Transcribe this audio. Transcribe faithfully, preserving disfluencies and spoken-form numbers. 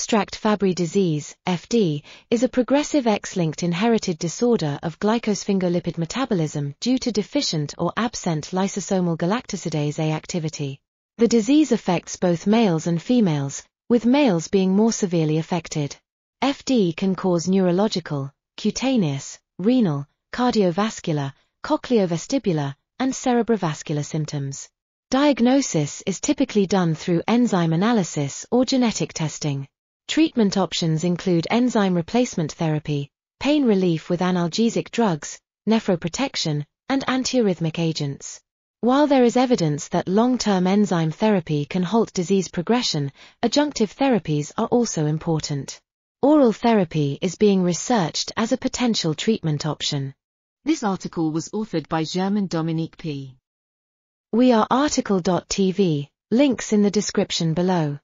Abstract: Fabry disease, F D, is a progressive X-linked inherited disorder of glycosphingolipid metabolism due to deficient or absent lysosomal galactosidase A activity. The disease affects both males and females, with males being more severely affected. F D can cause neurological, cutaneous, renal, cardiovascular, cochleovestibular, and cerebrovascular symptoms. Diagnosis is typically done through enzyme analysis or genetic testing. Treatment options include enzyme replacement therapy, pain relief with analgesic drugs, nephroprotection, and antiarrhythmic agents. While there is evidence that long-term enzyme therapy can halt disease progression, adjunctive therapies are also important. Oral therapy is being researched as a potential treatment option. This article was authored by Germain Dominique P. We are article dot T V, links in the description below.